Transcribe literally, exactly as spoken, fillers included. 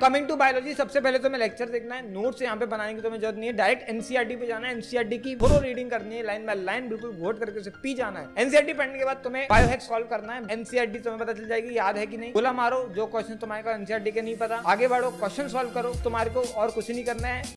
Coming to biology, सबसे पहले तो मैं लेक्चर देखना है, नोट्स यहाँ पे बनाने की तो मैं जरूरत नहीं है। डायरेक्ट एनसीईआरटी पे जाना है, एनसीईआरटी की पूरी रीडिंग करनी है, लाइन बाय लाइन बिल्कुल घोट करके उसे पी जाना है। एनसीईआरटी पढ़ने के बाद तुम्हें बायोहैक सॉल्व करना है। एनसीईआरटी तुम्हें पता चल जाएगी याद है कि नहीं। गोला मारो, जो क्वेश्चन तुम्हारे को एनसीईआरटी के नहीं पता, आगे बढ़ो, क्वेश्चन सॉल्व करो, तुम्हारे को और कुछ नहीं करना है।